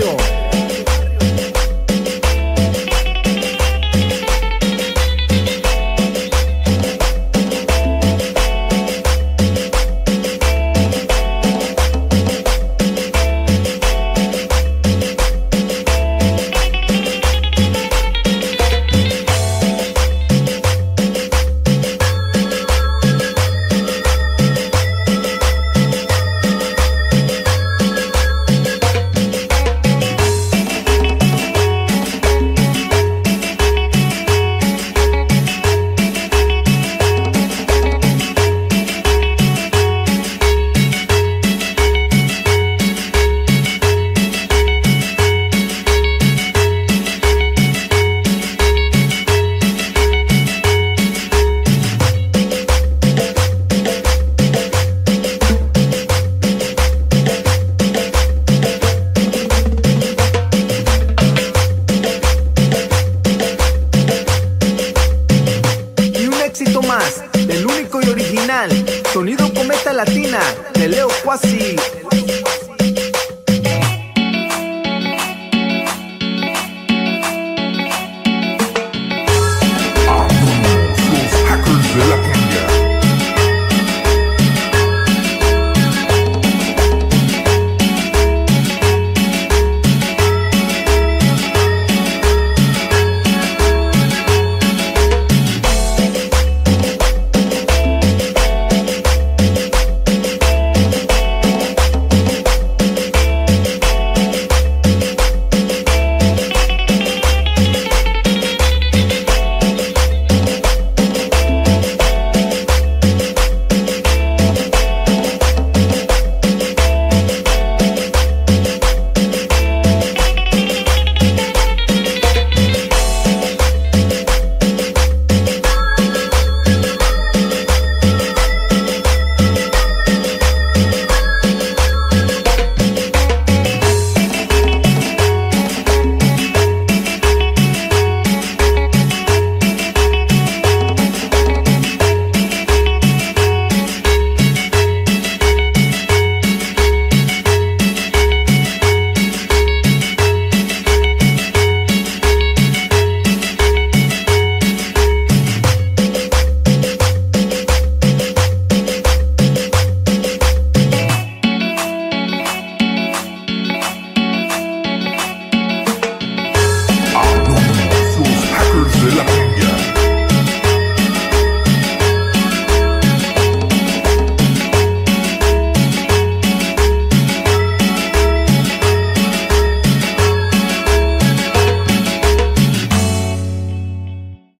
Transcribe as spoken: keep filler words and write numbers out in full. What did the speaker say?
serio.